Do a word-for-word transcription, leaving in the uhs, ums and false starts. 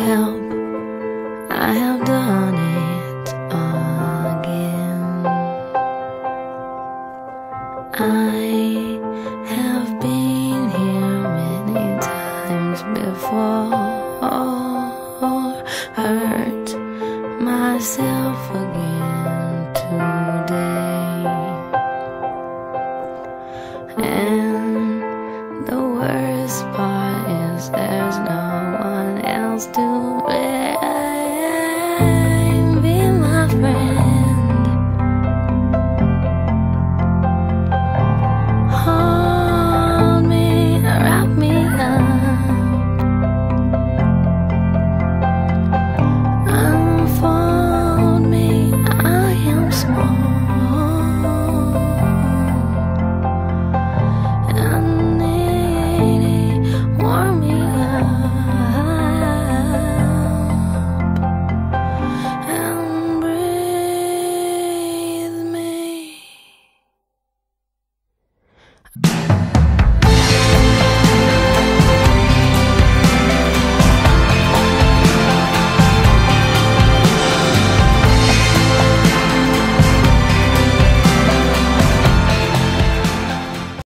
help, I have done it again. I have been here many times before, hurt myself again today. And the worst part is there's no one else to blame.